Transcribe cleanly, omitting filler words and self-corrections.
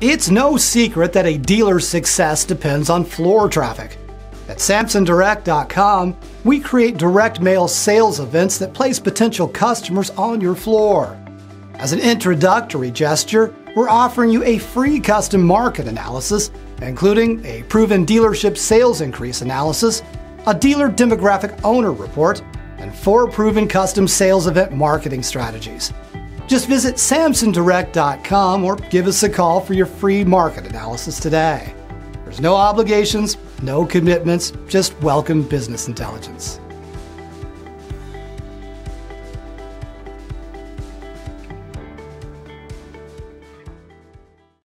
It's no secret that a dealer's success depends on floor traffic. At SampsonDirect.com, we create direct mail sales events that place potential customers on your floor. As an introductory gesture, we're offering you a free custom market analysis, including a proven dealership sales increase analysis, a dealer demographic owner report, and 4 proven custom sales event marketing strategies. Just visit SampsonDirect.com or give us a call for your free market analysis today. There's no obligations, no commitments, just welcome business intelligence.